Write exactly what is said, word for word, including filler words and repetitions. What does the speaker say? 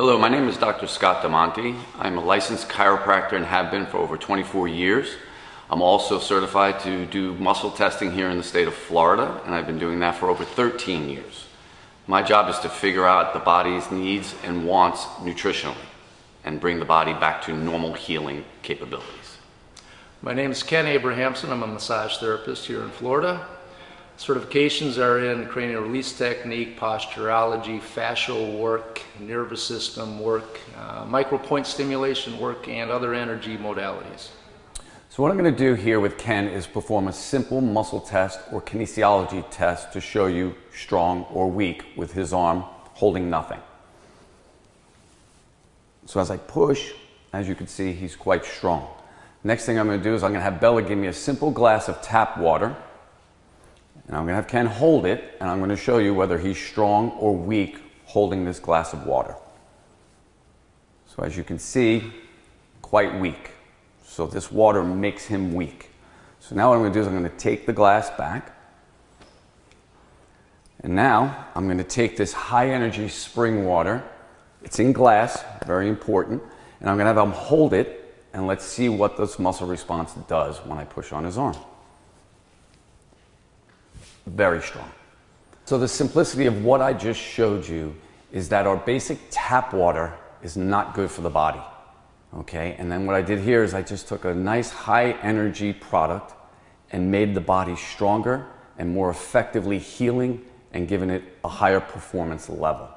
Hello, my name is Doctor Scott Damanti. I'm a licensed chiropractor and have been for over twenty-four years. I'm also certified to do muscle testing here in the state of Florida, and I've been doing that for over thirteen years. My job is to figure out the body's needs and wants nutritionally and bring the body back to normal healing capabilities. My name is Ken Abrahamson. I'm a massage therapist here in Florida. Certifications are in cranial release technique, posturology, fascial work, nervous system work, uh, micropoint stimulation work, and other energy modalities. So what I'm going to do here with Ken is perform a simple muscle test or kinesiology test to show you strong or weak with his arm holding nothing. So as I push, as you can see, he's quite strong. Next thing I'm going to do is I'm going to have Bella give me a simple glass of tap water, and I'm going to have Ken hold it, and I'm going to show you whether he's strong or weak holding this glass of water. So as you can see, quite weak. So this water makes him weak. So now what I'm going to do is I'm going to take the glass back. And now I'm going to take this high energy spring water. It's in glass, very important. And I'm going to have him hold it, and let's see what this muscle response does when I push on his arm. Very strong. So the simplicity of what I just showed you is that our basic tap water is not good for the body. Okay, and then what I did here is I just took a nice high energy product and made the body stronger and more effectively healing and giving it a higher performance level.